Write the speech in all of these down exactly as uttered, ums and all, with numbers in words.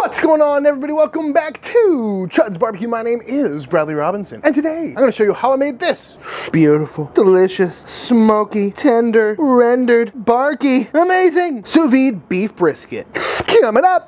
What's going on, everybody? Welcome back to Chud's Barbecue. My name is Bradley Robinson, and today I'm gonna show you how I made this beautiful, delicious, smoky, tender, rendered, barky, amazing sous vide beef brisket. Coming up.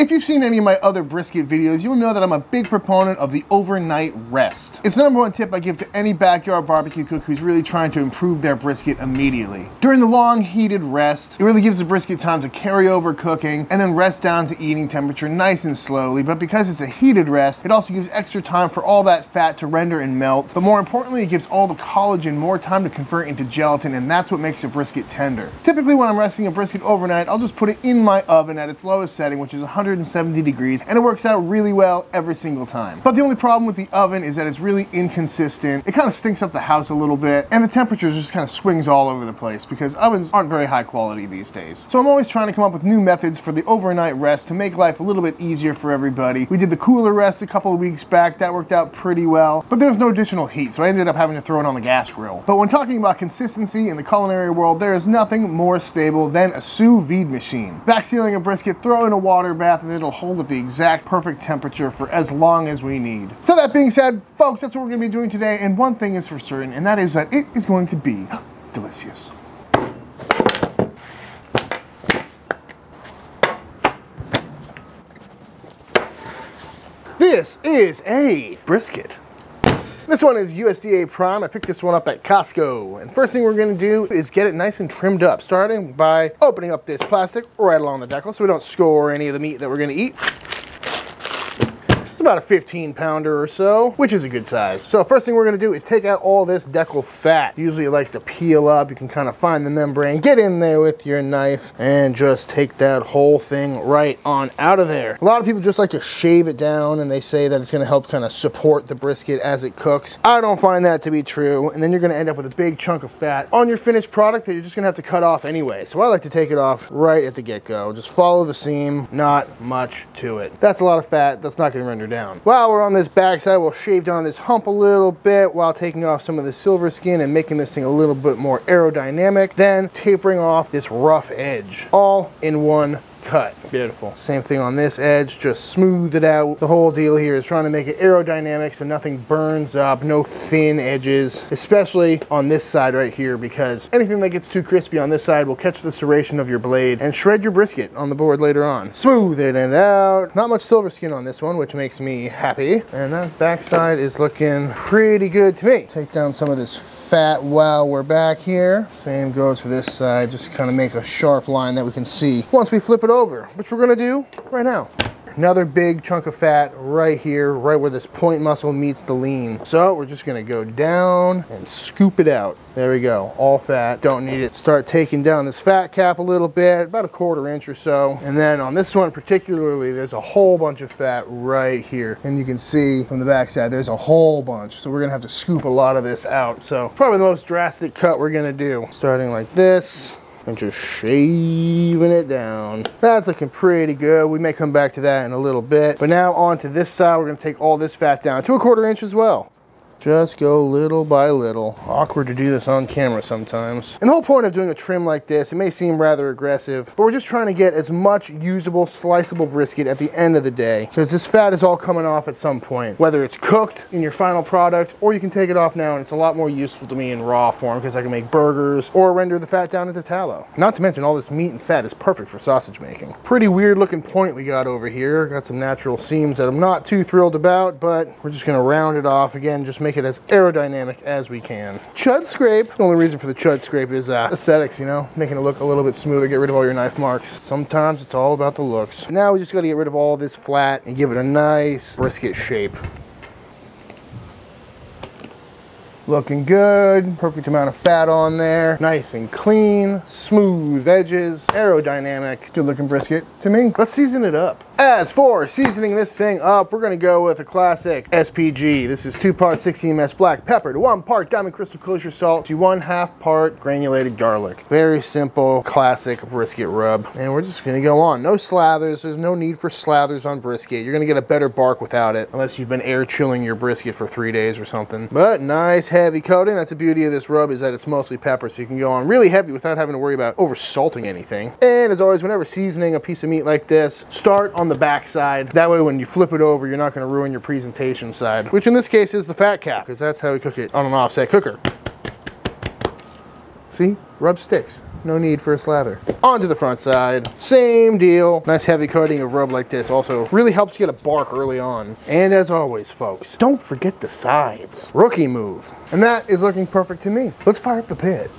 If you've seen any of my other brisket videos, you'll know that I'm a big proponent of the overnight rest. It's the number one tip I give to any backyard barbecue cook who's really trying to improve their brisket immediately. During the long heated rest, it really gives the brisket time to carry over cooking and then rest down to eating temperature nice and slowly. But because it's a heated rest, it also gives extra time for all that fat to render and melt. But more importantly, it gives all the collagen more time to convert into gelatin, and that's what makes a brisket tender. Typically when I'm resting a brisket overnight, I'll just put it in my oven at its lowest setting, which is one hundred seventy degrees, and it works out really well every single time. But the only problem with the oven is that it's really inconsistent. It kind of stinks up the house a little bit, and the temperatures just kind of swings all over the place because ovens aren't very high quality these days. So I'm always trying to come up with new methods for the overnight rest to make life a little bit easier for everybody. We did the cooler rest a couple of weeks back. That worked out pretty well, but there was no additional heat, so I ended up having to throw it on the gas grill. But when talking about consistency in the culinary world, there is nothing more stable than a sous vide machine. Back sealing a brisket, throw in a water bath, and it'll hold at the exact perfect temperature for as long as we need. So that being said, folks, that's what we're gonna be doing today, and one thing is for certain, and that is that it is going to be delicious. This is a brisket. This one is U S D A Prime. I picked this one up at Costco. And first thing we're gonna do is get it nice and trimmed up, starting by opening up this plastic right along the deckle so we don't score any of the meat that we're gonna eat. It's about a fifteen pounder or so, which is a good size. So first thing we're gonna do is take out all this deckle fat. Usually it likes to peel up. You can kind of find the membrane, get in there with your knife and just take that whole thing right on out of there. A lot of people just like to shave it down, and they say that it's gonna help kind of support the brisket as it cooks. I don't find that to be true. And then you're gonna end up with a big chunk of fat on your finished product that you're just gonna have to cut off anyway. So I like to take it off right at the get-go. Just follow the seam, not much to it. That's a lot of fat. That's not gonna render down. While we're on this back side, we'll shave down this hump a little bit while taking off some of the silver skin and making this thing a little bit more aerodynamic, then tapering off this rough edge all in one cut. Beautiful. Same thing on this edge, just smooth it out. The whole deal here is trying to make it aerodynamic so nothing burns up, no thin edges, especially on this side right here, because anything that gets too crispy on this side will catch the serration of your blade and shred your brisket on the board later on. Smooth it in and out. Not much silver skin on this one, which makes me happy. And that backside is looking pretty good to me. Take down some of this fat while we're back here. Same goes for this side, just kind of make a sharp line that we can see once we flip it over. Over, which we're gonna do right now. Another big chunk of fat right here, right where this point muscle meets the lean. So we're just gonna go down and scoop it out. There we go, all fat, don't need it. Start taking down this fat cap a little bit, about a quarter inch or so. And then on this one particularly, there's a whole bunch of fat right here. And you can see from the backside, there's a whole bunch. So we're gonna have to scoop a lot of this out. So probably the most drastic cut we're gonna do. Starting like this. And just shaving it down. That's looking pretty good. We may come back to that in a little bit. But now onto this side, we're gonna take all this fat down to a quarter inch as well. Just go little by little. Awkward to do this on camera sometimes. And the whole point of doing a trim like this, it may seem rather aggressive, but we're just trying to get as much usable, sliceable brisket at the end of the day, because this fat is all coming off at some point, whether it's cooked in your final product, or you can take it off now, and it's a lot more useful to me in raw form, because I can make burgers or render the fat down into tallow. Not to mention all this meat and fat is perfect for sausage making. Pretty weird looking point we got over here. Got some natural seams that I'm not too thrilled about, but we're just gonna round it off again, just make it as aerodynamic as we can. Chud scrape. The only reason for the chud scrape is uh, aesthetics, you know, making it look a little bit smoother, get rid of all your knife marks. Sometimes it's all about the looks. Now we just gotta get rid of all this flat and give it a nice brisket shape. Looking good, perfect amount of fat on there. Nice and clean, smooth edges, aerodynamic, good looking brisket to me. Let's season it up. As for seasoning this thing up, we're gonna go with a classic S P G. This is two parts sixteen mesh black pepper to one part diamond crystal kosher salt to one half part granulated garlic. Very simple, classic brisket rub. And we're just gonna go on. No slathers, there's no need for slathers on brisket. You're gonna get a better bark without it, unless you've been air chilling your brisket for three days or something. But nice, heavy coating. That's the beauty of this rub, is that it's mostly pepper, so you can go on really heavy without having to worry about over salting anything. And as always, whenever seasoning a piece of meat like this, start on on the back side. That way when you flip it over, you're not gonna ruin your presentation side, which in this case is the fat cap, because that's how we cook it on an offset cooker. See, rub sticks. No need for a slather. Onto the front side, same deal. Nice heavy coating of rub like this also really helps get a bark early on. And as always, folks, don't forget the sides. Rookie move. And that is looking perfect to me. Let's fire up the pit.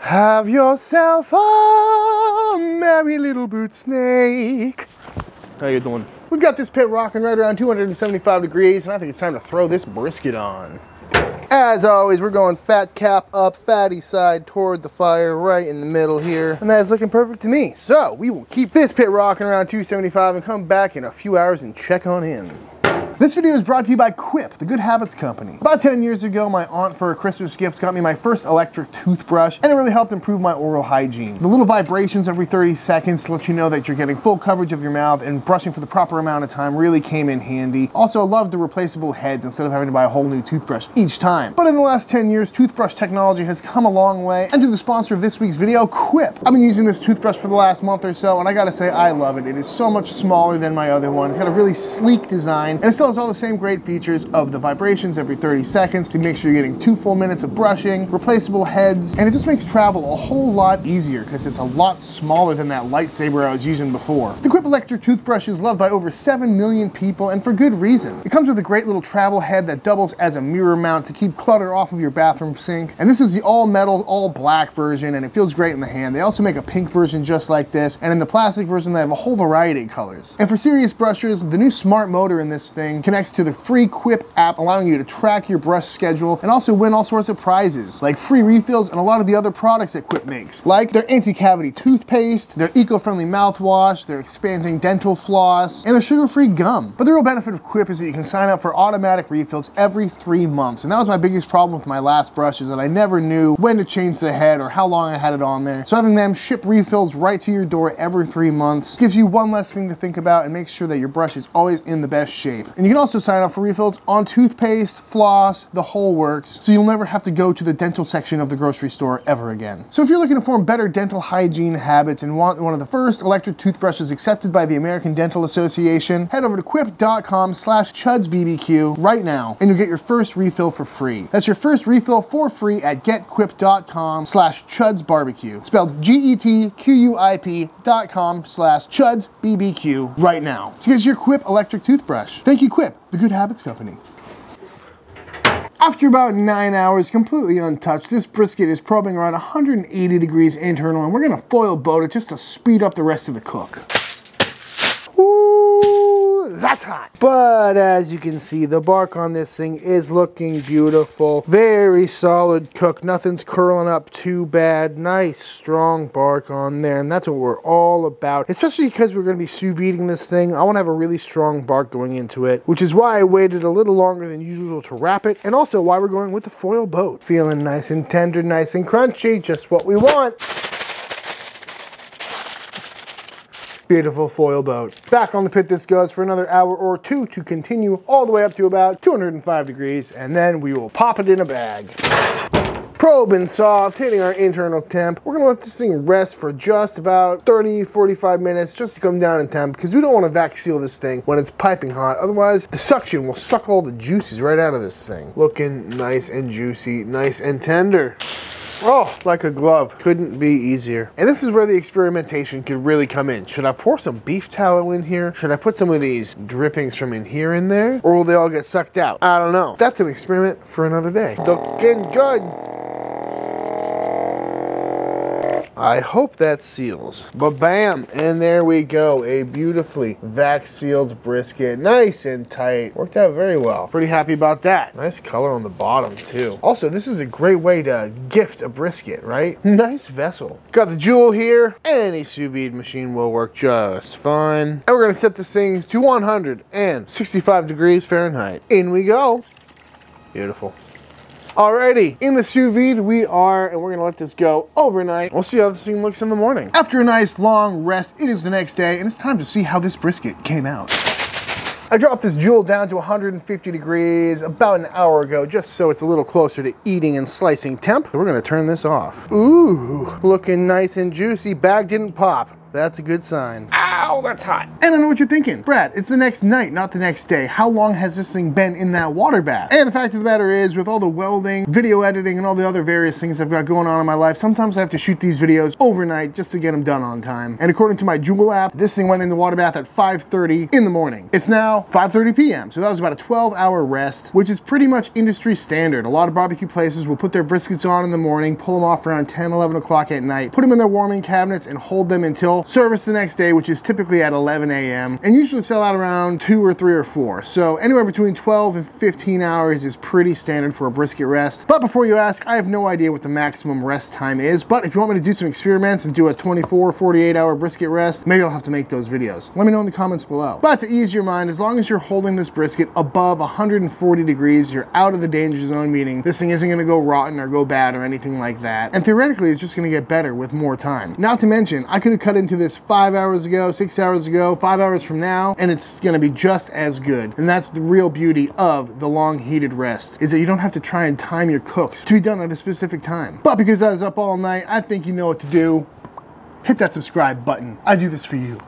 Have yourself a merry little boot snake. How you doing? We've got this pit rocking right around two hundred seventy-five degrees, and I think it's time to throw this brisket on. As always, we're going fat cap up, fatty side toward the fire, right in the middle here. And that is looking perfect to me. So we will keep this pit rocking around two seventy-five and come back in a few hours and check on in. This video is brought to you by Quip, the Good Habits Company. About ten years ago, my aunt for a Christmas gift got me my first electric toothbrush, and it really helped improve my oral hygiene. The little vibrations every thirty seconds let you know that you're getting full coverage of your mouth, and brushing for the proper amount of time really came in handy. Also, I loved the replaceable heads instead of having to buy a whole new toothbrush each time. But in the last ten years, toothbrush technology has come a long way, and to the sponsor of this week's video, Quip. I've been using this toothbrush for the last month or so, and I gotta say, I love it. It is so much smaller than my other one. It's got a really sleek design, and it's still all the same great features of the vibrations every thirty seconds to make sure you're getting two full minutes of brushing, replaceable heads, and it just makes travel a whole lot easier because it's a lot smaller than that lightsaber I was using before. The Quip electric toothbrush is loved by over seven million people, and for good reason. It comes with a great little travel head that doubles as a mirror mount to keep clutter off of your bathroom sink, and this is the all metal, all black version, and it feels great in the hand. They also make a pink version just like this, and in the plastic version they have a whole variety of colors. And for serious brushers, the new smart motor in this thing connects to the free Quip app, allowing you to track your brush schedule and also win all sorts of prizes, like free refills and a lot of the other products that Quip makes, like their anti-cavity toothpaste, their eco-friendly mouthwash, their expanding dental floss, and their sugar-free gum. But the real benefit of Quip is that you can sign up for automatic refills every three months, and that was my biggest problem with my last brush, is that I never knew when to change the head or how long I had it on there. So having them ship refills right to your door every three months gives you one less thing to think about and makes sure that your brush is always in the best shape. And you can also sign up for refills on toothpaste, floss, the whole works, so you'll never have to go to the dental section of the grocery store ever again. So if you're looking to form better dental hygiene habits and want one of the first electric toothbrushes accepted by the American Dental Association, head over to quip.com slash chudsbbq right now, and you'll get your first refill for free. That's your first refill for free at getquip.com slash chudsbarbecue, spelled G E T Q U I P dot com slash chudsbbq right now. So here's your Quip electric toothbrush. Thank you, Quip, the Good Habits Company. After about nine hours, completely untouched, this brisket is probing around one hundred eighty degrees internal, and we're gonna foil boat it just to speed up the rest of the cook. Ooh, that's hot. But as you can see, the bark on this thing is looking beautiful. Very solid cook, nothing's curling up too bad. Nice strong bark on there, and that's what we're all about. Especially because we're gonna be sous videing this thing, I wanna have a really strong bark going into it, which is why I waited a little longer than usual to wrap it, and also why we're going with the foil boat. Feeling nice and tender, nice and crunchy, just what we want. Beautiful foil boat. Back on the pit this goes for another hour or two to continue all the way up to about two hundred five degrees, and then we will pop it in a bag. Probe and soft, hitting our internal temp. We're gonna let this thing rest for just about thirty, forty-five minutes just to come down in temp, because we don't wanna vac seal this thing when it's piping hot. Otherwise, the suction will suck all the juices right out of this thing. Looking nice and juicy, nice and tender. Oh, like a glove. Couldn't be easier. And this is where the experimentation could really come in. Should I pour some beef tallow in here? Should I put some of these drippings from in here in there? Or will they all get sucked out? I don't know. That's an experiment for another day. Looking good. I hope that seals. Ba-bam, and there we go. A beautifully vac-sealed brisket, nice and tight. Worked out very well. Pretty happy about that. Nice color on the bottom too. Also, this is a great way to gift a brisket, right? Nice vessel. Got the Joule here. Any sous vide machine will work just fine. And we're gonna set this thing to one hundred sixty-five degrees Fahrenheit. In we go. Beautiful. Alrighty, in the sous vide we are, and we're gonna let this go overnight. We'll see how this thing looks in the morning. After a nice long rest, it is the next day, and it's time to see how this brisket came out. I dropped this Joule down to one hundred fifty degrees about an hour ago, just so it's a little closer to eating and slicing temp. We're gonna turn this off. Ooh, looking nice and juicy. Bag didn't pop. That's a good sign. Ow, that's hot. And I know what you're thinking. Brad, it's the next night, not the next day. How long has this thing been in that water bath? And the fact of the matter is, with all the welding, video editing, and all the other various things I've got going on in my life, sometimes I have to shoot these videos overnight just to get them done on time. And according to my Joule app, this thing went in the water bath at five thirty in the morning. It's now five thirty p m So that was about a twelve hour rest, which is pretty much industry standard. A lot of barbecue places will put their briskets on in the morning, pull them off around ten, eleven o'clock at night, put them in their warming cabinets, and hold them until service the next day, which is typically at eleven a m and usually sell out around two or three or four. So anywhere between twelve and fifteen hours is pretty standard for a brisket rest. But before you ask, I have no idea what the maximum rest time is, but if you want me to do some experiments and do a twenty-four, forty-eight hour brisket rest, maybe I'll have to make those videos. Let me know in the comments below. But to ease your mind, as long as you're holding this brisket above one hundred forty degrees, you're out of the danger zone, meaning this thing isn't gonna go rotten or go bad or anything like that. And theoretically, it's just gonna get better with more time. Not to mention, I could have cut into this five hours ago, six hours ago, five hours from now, and it's gonna be just as good. And that's the real beauty of the long heated rest, is that you don't have to try and time your cooks to be done at a specific time. But because I was up all night, I think you know what to do. Hit that subscribe button. I do this for you.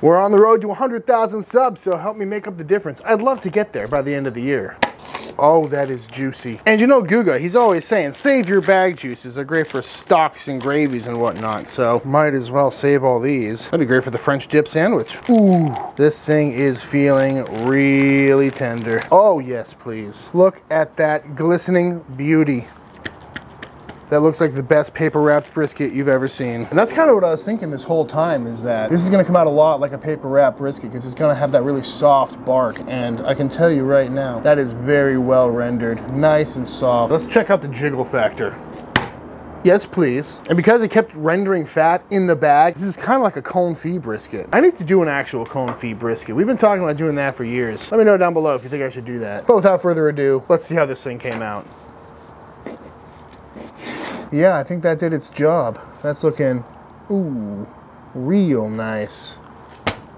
We're on the road to one hundred thousand subs, so help me make up the difference. I'd love to get there by the end of the year. Oh, that is juicy. And you know Guga, he's always saying, save your bag juices. They're great for stocks and gravies and whatnot, so might as well save all these. That'd be great for the French dip sandwich. Ooh, this thing is feeling really tender. Oh, yes, please. Look at that glistening beauty. That looks like the best paper wrapped brisket you've ever seen. And that's kind of what I was thinking this whole time, is that this is gonna come out a lot like a paper wrapped brisket because it's gonna have that really soft bark. And I can tell you right now, that is very well rendered, nice and soft. Let's check out the jiggle factor. Yes, please. And because it kept rendering fat in the bag, this is kind of like a confit brisket. I need to do an actual confit brisket. We've been talking about doing that for years. Let me know down below if you think I should do that. But without further ado, let's see how this thing came out. Yeah, I think that did its job. That's looking, ooh, real nice.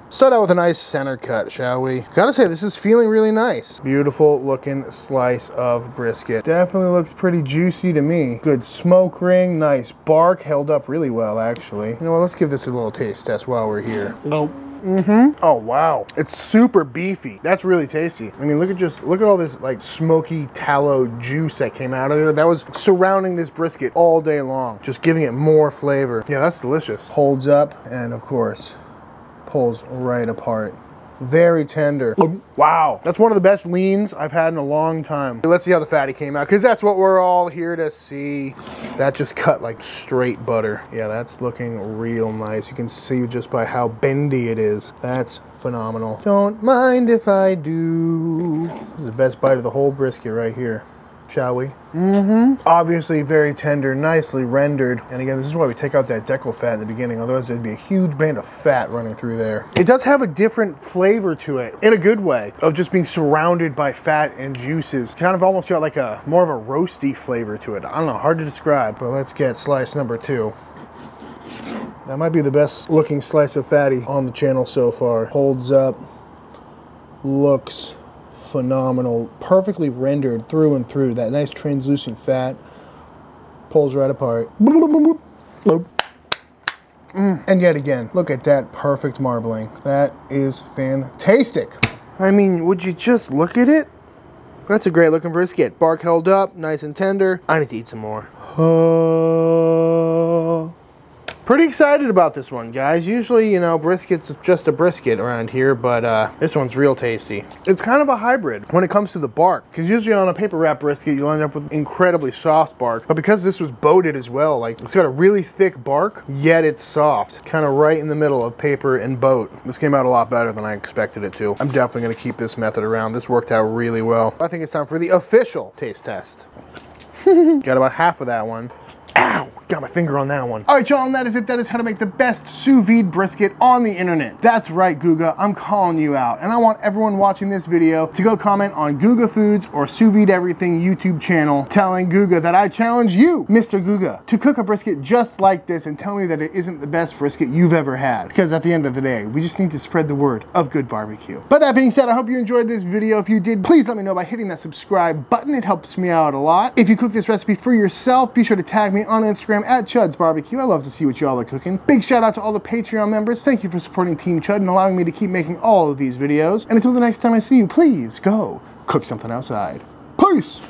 Start out with a nice center cut, shall we? Gotta say, this is feeling really nice. Beautiful looking slice of brisket. Definitely looks pretty juicy to me. Good smoke ring, nice bark, held up really well, actually. You know what, let's give this a little taste test while we're here. Nope. Mm-hmm. Oh, wow. It's super beefy. That's really tasty. I mean, look at just, look at all this like smoky tallow juice that came out of there. That was surrounding this brisket all day long, just giving it more flavor. Yeah, that's delicious. Holds up and of course, pulls right apart. Very tender. Wow, that's one of the best leans I've had in a long time. Let's see how the fatty came out, because that's what we're all here to see. That just cut like straight butter. Yeah, that's looking real nice. You can see just by how bendy it is. That's phenomenal. Don't mind if I do. This is the best bite of the whole brisket right here. Shall we? Mm-hmm. Obviously very tender, nicely rendered. And again, this is why we take out that decal fat in the beginning, otherwise there'd be a huge band of fat running through there. It does have a different flavor to it, in a good way, of just being surrounded by fat and juices. Kind of almost got like a, more of a roasty flavor to it. I don't know, hard to describe, but let's get slice number two. That might be the best looking slice of fatty on the channel so far. Holds up, looks phenomenal, perfectly rendered through and through. That nice translucent fat pulls right apart. Mm. And yet again, look at that perfect marbling. That is fantastic. I mean, would you just look at it? That's a great looking brisket. Bark held up, nice and tender. I need to eat some more. Uh... Pretty excited about this one, guys. Usually, you know, brisket's just a brisket around here, but uh, this one's real tasty. It's kind of a hybrid when it comes to the bark, because usually on a paper wrap brisket, you'll end up with incredibly soft bark, but because this was boated as well, like it's got a really thick bark, yet it's soft, kind of right in the middle of paper and boat. This came out a lot better than I expected it to. I'm definitely gonna keep this method around. This worked out really well. I think it's time for the official taste test. Got about half of that one. Ow! got my finger on that one. All right, y'all, and that is it. That is how to make the best sous vide brisket on the internet. That's right, Guga, I'm calling you out. And I want everyone watching this video to go comment on Guga Foods or Sous Vide Everything YouTube channel telling Guga that I challenge you, Mister Guga, to cook a brisket just like this and tell me that it isn't the best brisket you've ever had. Because at the end of the day, we just need to spread the word of good barbecue. But that being said, I hope you enjoyed this video. If you did, please let me know by hitting that subscribe button. It helps me out a lot. If you cook this recipe for yourself, be sure to tag me on Instagram at Chud's Barbecue. I love to see what y'all are cooking. Big shout out to all the Patreon members. Thank you for supporting Team Chud and allowing me to keep making all of these videos. And until the next time I see you, please go cook something outside. Peace!